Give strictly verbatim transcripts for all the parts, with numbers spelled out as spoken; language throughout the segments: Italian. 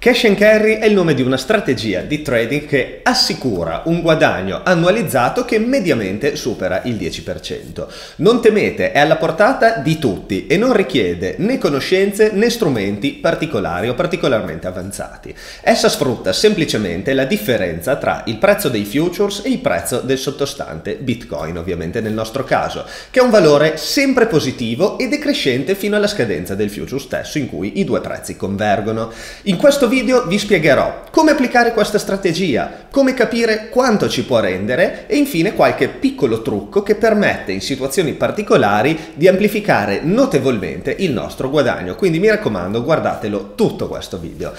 Cash and Carry è il nome di una strategia di trading che assicura un guadagno annualizzato che mediamente supera il dieci per cento. Non temete, è alla portata di tutti e non richiede né conoscenze né strumenti particolari o particolarmente avanzati. Essa sfrutta semplicemente la differenza tra il prezzo dei futures e il prezzo del sottostante Bitcoin, ovviamente nel nostro caso, che ha un valore sempre positivo e decrescente fino alla scadenza del futures stesso in cui i due prezzi convergono. In questo video vi spiegherò come applicare questa strategia, come capire quanto ci può rendere e infine qualche piccolo trucco che permette in situazioni particolari di amplificare notevolmente il nostro guadagno. Quindi mi raccomando, guardatelo tutto questo video.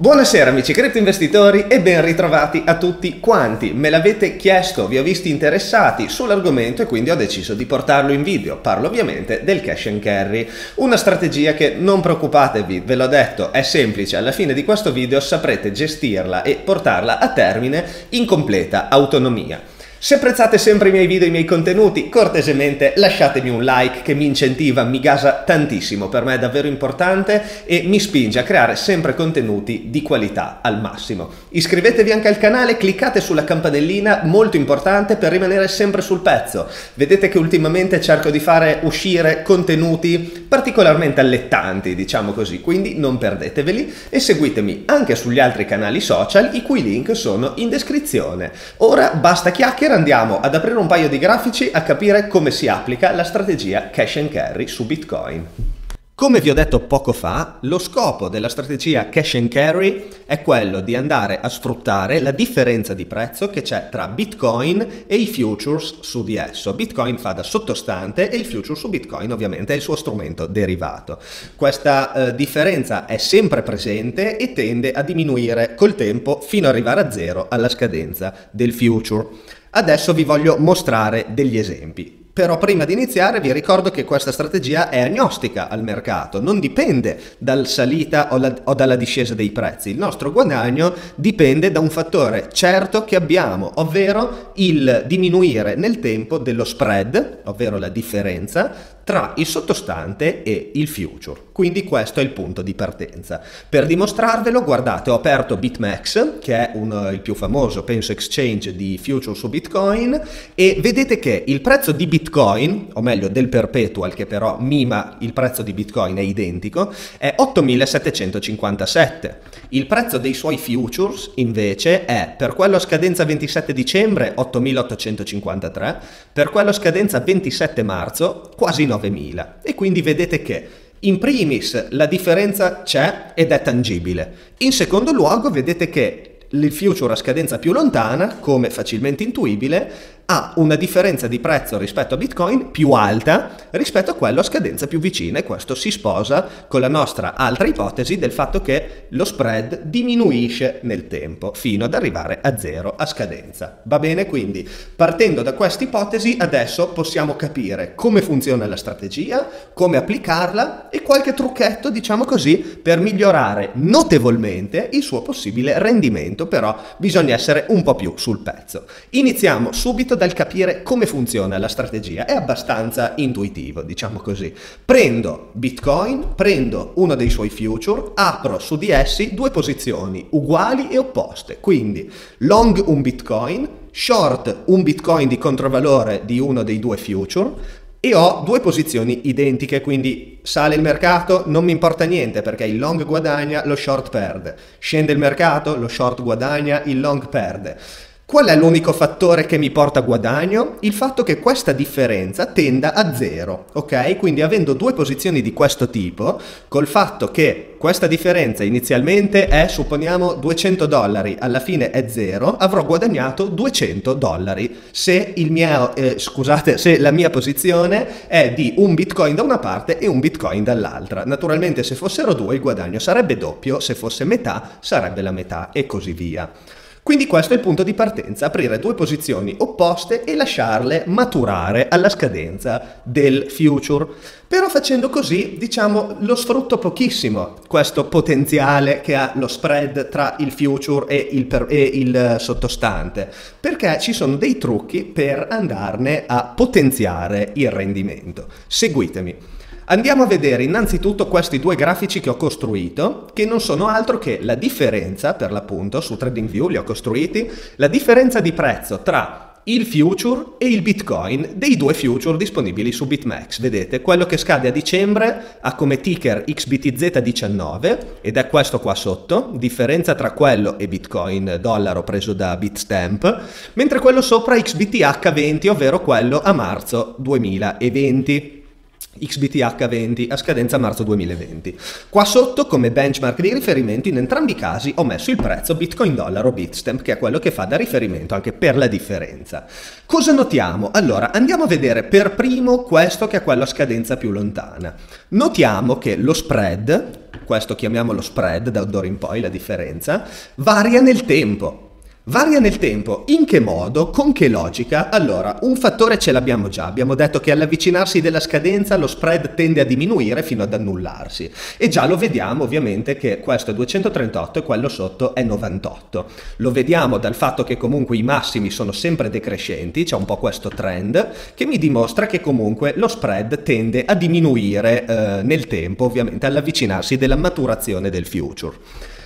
Buonasera amici criptoinvestitori e ben ritrovati a tutti quanti. Me l'avete chiesto, vi ho visti interessati sull'argomento e quindi ho deciso di portarlo in video. Parlo ovviamente del Cash and Carry, una strategia che, non preoccupatevi, ve l'ho detto, è semplice. Alla fine di questo video saprete gestirla e portarla a termine in completa autonomia. Se apprezzate sempre i miei video e i miei contenuti, cortesemente lasciatemi un like che mi incentiva, mi gasa tantissimo, per me è davvero importante e mi spinge a creare sempre contenuti di qualità al massimo. Iscrivetevi anche al canale, cliccate sulla campanellina, molto importante per rimanere sempre sul pezzo. Vedete che ultimamente cerco di fare uscire contenuti particolarmente allettanti, diciamo così, quindi non perdeteveli e seguitemi anche sugli altri canali social, i cui link sono in descrizione. Ora basta chiacchiere, andiamo ad aprire un paio di grafici a capire come si applica la strategia Cash and Carry su Bitcoin. Come vi ho detto poco fa, lo scopo della strategia Cash and Carry è quello di andare a sfruttare la differenza di prezzo che c'è tra Bitcoin e i futures su di esso. Bitcoin fa da sottostante e il future su Bitcoin ovviamente è il suo strumento derivato. Questa eh, differenza è sempre presente e tende a diminuire col tempo fino ad arrivare a zero alla scadenza del future. Adesso vi voglio mostrare degli esempi. Però prima di iniziare vi ricordo che questa strategia è agnostica al mercato, non dipende dalla salita o, la, o dalla discesa dei prezzi. Il nostro guadagno dipende da un fattore certo che abbiamo, ovvero il diminuire nel tempo dello spread, ovvero la differenza tra il sottostante e il future. Quindi questo è il punto di partenza. Per dimostrarvelo, guardate, ho aperto BitMEX, che è un, il più famoso, penso, exchange di future su Bitcoin, e vedete che il prezzo di Bitcoin, o meglio del perpetual, che però mima il prezzo di Bitcoin, è identico, è ottomilasettecentocinquantasette. Il prezzo dei suoi futures invece è, per quello a scadenza ventisette dicembre, ottomilaottocentocinquantatré, per quello a scadenza ventisette marzo, quasi novemila. E quindi vedete che in primis la differenza c'è ed è tangibile. In secondo luogo vedete che il future a scadenza più lontana, come facilmente intuibile, ha una differenza di prezzo rispetto a Bitcoin più alta rispetto a quello a scadenza più vicina, e questo si sposa con la nostra altra ipotesi del fatto che lo spread diminuisce nel tempo fino ad arrivare a zero a scadenza. Va bene? Quindi partendo da questa ipotesi adesso possiamo capire come funziona la strategia, come applicarla e qualche trucchetto, diciamo così, per migliorare notevolmente il suo possibile rendimento. Però bisogna essere un po' più sul pezzo. Iniziamo subito dal capire come funziona la strategia. È abbastanza intuitivo, diciamo così. Prendo Bitcoin, prendo uno dei suoi future, apro su di essi due posizioni uguali e opposte, quindi long un Bitcoin, short un Bitcoin di controvalore di uno dei due future, e ho due posizioni identiche, quindi sale il mercato, non mi importa niente perché il long guadagna, lo short perde. Scende il mercato, lo short guadagna, il long perde. Qual è l'unico fattore che mi porta guadagno? Il fatto che questa differenza tenda a zero, ok? Quindi avendo due posizioni di questo tipo, col fatto che questa differenza inizialmente è, supponiamo, duecento dollari, alla fine è zero, avrò guadagnato duecento dollari se, il mio, eh, scusate, se la mia posizione è di un bitcoin da una parte e un bitcoin dall'altra. Naturalmente se fossero due il guadagno sarebbe doppio, se fosse metà sarebbe la metà e così via. Quindi questo è il punto di partenza, aprire due posizioni opposte e lasciarle maturare alla scadenza del future. Però facendo così, diciamo, lo sfrutto pochissimo, questo potenziale che ha lo spread tra il future e il, per, e il sottostante, perché ci sono dei trucchi per andarne a potenziare il rendimento. Seguitemi. Andiamo a vedere innanzitutto questi due grafici che ho costruito, che non sono altro che la differenza, per l'appunto, su TradingView li ho costruiti, la differenza di prezzo tra il future e il Bitcoin dei due future disponibili su BitMEX. Vedete, quello che scade a dicembre ha come ticker X B T Z diciannove ed è questo qua sotto, differenza tra quello e Bitcoin dollaro preso da Bitstamp, mentre quello sopra X B T H venti, ovvero quello a marzo duemilaventi. X B T H venti a scadenza marzo duemilaventi. Qua sotto come benchmark di riferimento in entrambi i casi ho messo il prezzo Bitcoin dollaro Bitstamp, che è quello che fa da riferimento anche per la differenza. Cosa notiamo? Allora andiamo a vedere per primo questo, che è quello a scadenza più lontana. Notiamo che lo spread, questo chiamiamolo spread da d'ora in poi, la differenza, varia nel tempo. Varia nel tempo, in che modo, con che logica? Allora, un fattore ce l'abbiamo già, abbiamo detto che all'avvicinarsi della scadenza lo spread tende a diminuire fino ad annullarsi, e già lo vediamo ovviamente che questo è duecentotrentotto e quello sotto è novantotto. Lo vediamo dal fatto che comunque i massimi sono sempre decrescenti, c'è un po' questo trend che mi dimostra che comunque lo spread tende a diminuire eh, nel tempo, ovviamente all'avvicinarsi della maturazione del future.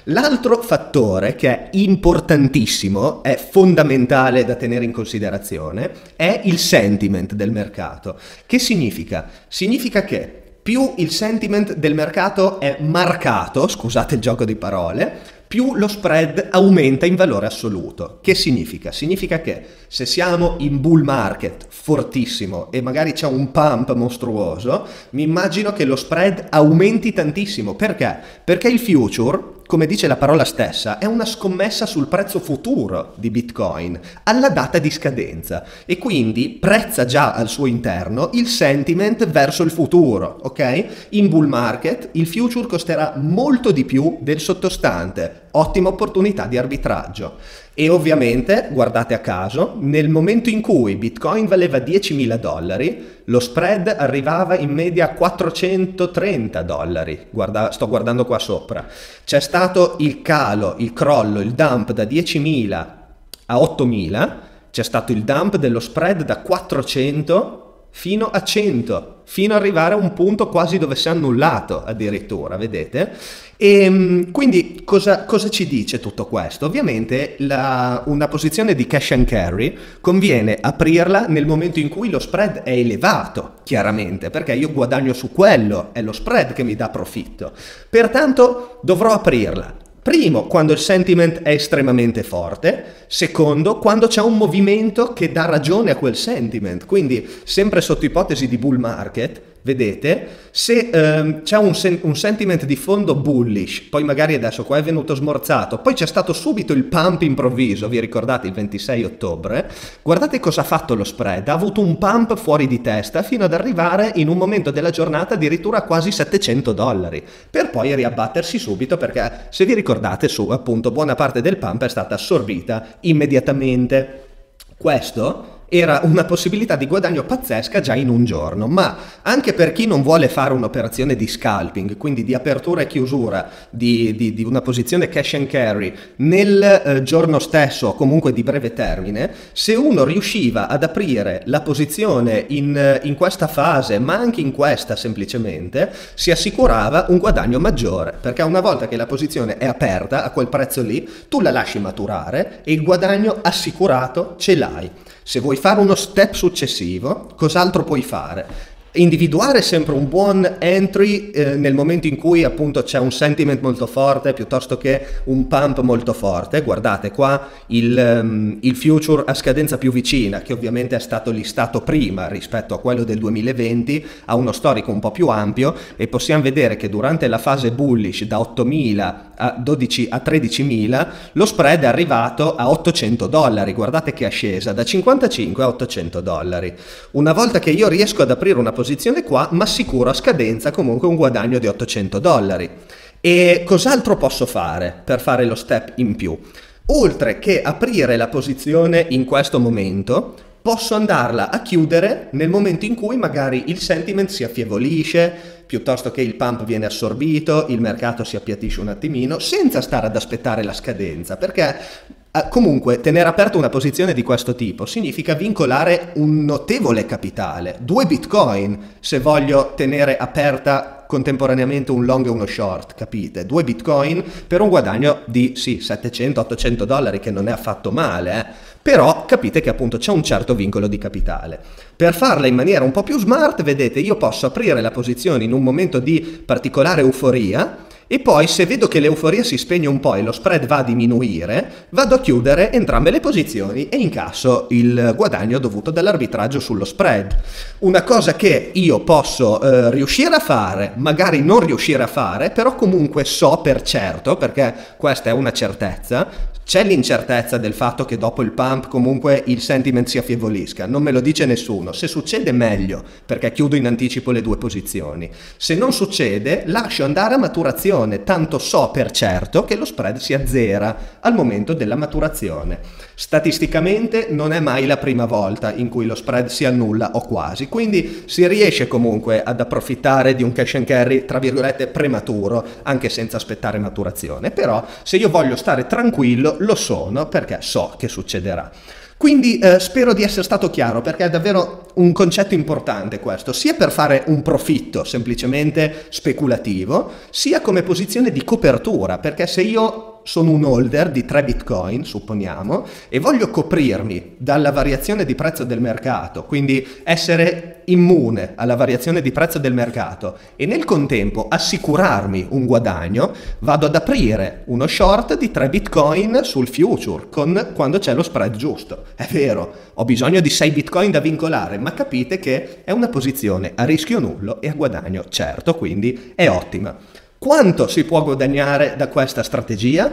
L'altro fattore che è importantissimo, è fondamentale da tenere in considerazione, è il sentiment del mercato. Che significa? Significa che più il sentiment del mercato è marcato, scusate il gioco di parole, più lo spread aumenta in valore assoluto. Che significa? Significa che se siamo in bull market fortissimo e magari c'è un pump mostruoso, mi immagino che lo spread aumenti tantissimo. Perché? Perché il future, come dice la parola stessa, è una scommessa sul prezzo futuro di Bitcoin alla data di scadenza, e quindi prezza già al suo interno il sentiment verso il futuro, ok? In bull market il future costerà molto di più del sottostante. Ottima opportunità di arbitraggio. E ovviamente, guardate a caso, nel momento in cui Bitcoin valeva diecimila dollari, lo spread arrivava in media a quattrocentotrenta dollari. Guarda, sto guardando qua sopra. C'è stato il calo, il crollo, il dump da diecimila a ottomila, c'è stato il dump dello spread da quattrocento fino a cento, fino ad arrivare a un punto quasi dove si è annullato addirittura, vedete? E quindi cosa, cosa ci dice tutto questo? Ovviamente la, una posizione di cash and carry conviene aprirla nel momento in cui lo spread è elevato, chiaramente, perché io guadagno su quello, è lo spread che mi dà profitto, pertanto dovrò aprirla. Primo, quando il sentiment è estremamente forte, secondo, quando c'è un movimento che dà ragione a quel sentiment, quindi sempre sotto ipotesi di bull market, vedete, se ehm, c'è un, sen un sentiment di fondo bullish, poi magari adesso qua è venuto smorzato, poi c'è stato subito il pump improvviso, vi ricordate il ventisei ottobre, guardate cosa ha fatto lo spread, ha avuto un pump fuori di testa fino ad arrivare in un momento della giornata addirittura a quasi settecento dollari, per poi riabbattersi subito, perché se vi ricordate su appunto buona parte del pump è stata assorbita immediatamente. Questo era una possibilità di guadagno pazzesca già in un giorno, ma anche per chi non vuole fare un'operazione di scalping, quindi di apertura e chiusura di, di, di una posizione cash and carry nel eh, giorno stesso o comunque di breve termine, se uno riusciva ad aprire la posizione in, in questa fase, ma anche in questa semplicemente, si assicurava un guadagno maggiore, perché una volta che la posizione è aperta a quel prezzo lì, tu la lasci maturare e il guadagno assicurato ce l'hai. Se vuoi fare uno step successivo, cos'altro puoi fare? Individuare sempre un buon entry eh, nel momento in cui appunto c'è un sentiment molto forte piuttosto che un pump molto forte. Guardate qua il, um, il future a scadenza più vicina, che ovviamente è stato listato prima rispetto a quello del duemilaventi, ha uno storico un po' più ampio, e possiamo vedere che durante la fase bullish da ottomila a dodici a tredicimila lo spread è arrivato a ottocento dollari. Guardate che è scesa da cinquantacinque a ottocento dollari. Una volta che io riesco ad aprire una posizione posizione qua, ma sicuro a scadenza comunque un guadagno di ottocento dollari. E cos'altro posso fare per fare lo step in più? Oltre che aprire la posizione in questo momento, posso andarla a chiudere nel momento in cui magari il sentiment si affievolisce, piuttosto che il pump viene assorbito, il mercato si appiattisce un attimino, senza stare ad aspettare la scadenza, perché Uh, comunque, tenere aperta una posizione di questo tipo significa vincolare un notevole capitale, due bitcoin, se voglio tenere aperta contemporaneamente un long e uno short, capite? Due bitcoin per un guadagno di, sì, settecento ottocento dollari, che non è affatto male, eh? Però capite che appunto c'è un certo vincolo di capitale. Per farla in maniera un po' più smart, vedete, io posso aprire la posizione in un momento di particolare euforia, e poi se vedo che l'euforia si spegne un po' e lo spread va a diminuire, vado a chiudere entrambe le posizioni e incasso il guadagno dovuto dall'arbitraggio sullo spread. Una cosa che io posso eh, riuscire a fare, magari non riuscire a fare, però comunque so per certo, perché questa è una certezza. C'è l'incertezza del fatto che dopo il pump comunque il sentiment si affievolisca, non me lo dice nessuno. Se succede meglio, perché chiudo in anticipo le due posizioni. Se non succede, lascio andare a maturazione, tanto so per certo che lo spread si azzera al momento della maturazione. Statisticamente non è mai la prima volta in cui lo spread si annulla, o quasi, quindi si riesce comunque ad approfittare di un cash and carry tra virgolette prematuro, anche senza aspettare maturazione. Però se io voglio stare tranquillo, lo sono, perché so che succederà. Quindi eh, spero di essere stato chiaro, perché è davvero un concetto importante questo, sia per fare un profitto semplicemente speculativo, sia come posizione di copertura, perché se io sono un holder di tre bitcoin, supponiamo, e voglio coprirmi dalla variazione di prezzo del mercato, quindi essere immune alla variazione di prezzo del mercato e nel contempo assicurarmi un guadagno, vado ad aprire uno short di tre bitcoin sul future con, quando c'è lo spread giusto. È vero, ho bisogno di sei bitcoin da vincolare, ma capite che è una posizione a rischio nullo e a guadagno certo, quindi è ottima. Quanto si può guadagnare da questa strategia?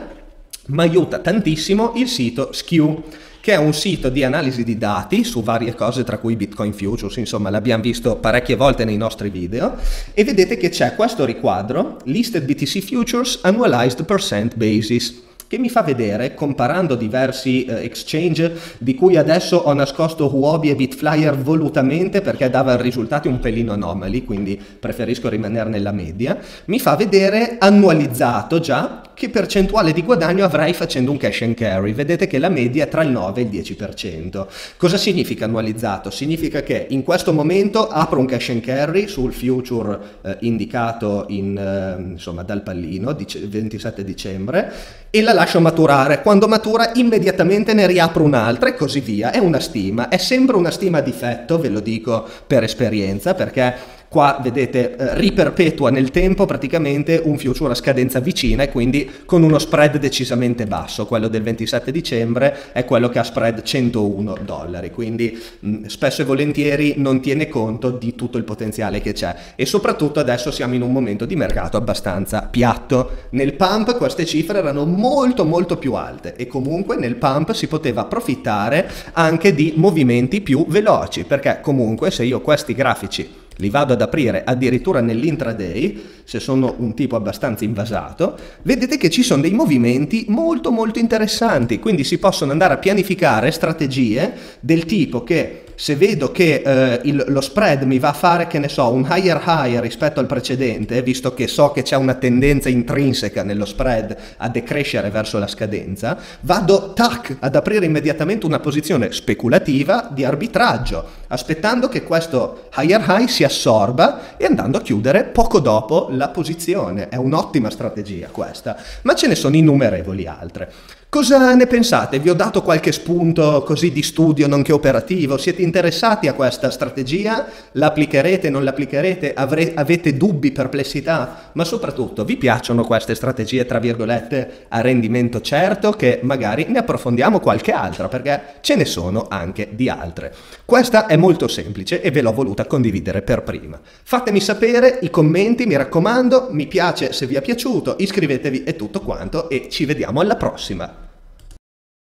Mi aiuta tantissimo il sito S K U, che è un sito di analisi di dati su varie cose, tra cui Bitcoin Futures, insomma l'abbiamo visto parecchie volte nei nostri video, e vedete che c'è questo riquadro, Listed B T C Futures Annualized Percent Basis, che mi fa vedere, comparando diversi eh, exchange, di cui adesso ho nascosto Huobi e Bitflyer volutamente perché dava risultati un pelino anomali, quindi preferisco rimanere nella media, mi fa vedere annualizzato già che percentuale di guadagno avrei facendo un cash and carry. Vedete che la media è tra il nove e il dieci per cento. Cosa significa annualizzato? Significa che in questo momento apro un cash and carry sul future eh, indicato in, eh, insomma, dal pallino, ventisette dicembre, e la lascio maturare. Quando matura immediatamente ne riapro un'altra e così via. È una stima, è sempre una stima a difetto, ve lo dico per esperienza, perché qua vedete eh, riperpetua nel tempo praticamente un future a scadenza vicina e quindi con uno spread decisamente basso. Quello del ventisette dicembre è quello che ha spread centouno dollari, quindi mh, spesso e volentieri non tiene conto di tutto il potenziale che c'è, e soprattutto adesso siamo in un momento di mercato abbastanza piatto. Nel pump queste cifre erano molto molto più alte, e comunque nel pump si poteva approfittare anche di movimenti più veloci, perché comunque se io questi grafici li vado ad aprire addirittura nell'intraday, se sono un tipo abbastanza invasato, vedete che ci sono dei movimenti molto molto interessanti, quindi si possono andare a pianificare strategie del tipo che, se vedo che eh, il, lo spread mi va a fare, che ne so, un higher high rispetto al precedente, visto che so che c'è una tendenza intrinseca nello spread a decrescere verso la scadenza, vado tac ad aprire immediatamente una posizione speculativa di arbitraggio, aspettando che questo higher high si assorba e andando a chiudere poco dopo la posizione. È un'ottima strategia questa, ma ce ne sono innumerevoli altre. Cosa ne pensate? Vi ho dato qualche spunto così di studio, nonché operativo? Siete interessati a questa strategia? La applicherete? Non l'applicherete? Avre- avete dubbi, perplessità? Ma soprattutto, vi piacciono queste strategie, tra virgolette, a rendimento certo, che magari ne approfondiamo qualche altra, perché ce ne sono anche di altre. Questa è molto semplice e ve l'ho voluta condividere per prima. Fatemi sapere i commenti, mi raccomando, mi piace se vi è piaciuto, iscrivetevi e tutto quanto, e ci vediamo alla prossima.